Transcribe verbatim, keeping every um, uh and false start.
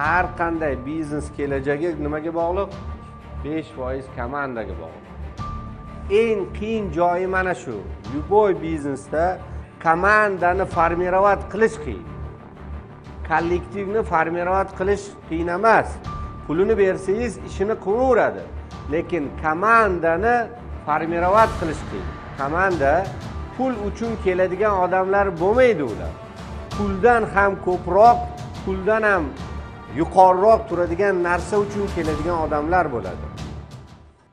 har qanday biznes kelajagi nimaga bog'liq? besh foiz komandaga bog'liq. Eng qiyin joyi mana shu. Любой biznesda komandani formirovat qilish qiyin. Kollektivni formirovat qilish qiyin emas. Pulini bersangiz ishini qilaveradi. Lekin komandani formirovat qilish qiyin. Komanda pul uchun keladigan odamlar bo'lmaydi ular. Puldan ham ko'proq, puldan ham yuqoriroq turadigan narsa uchun keladigan odamlar bo'ladi.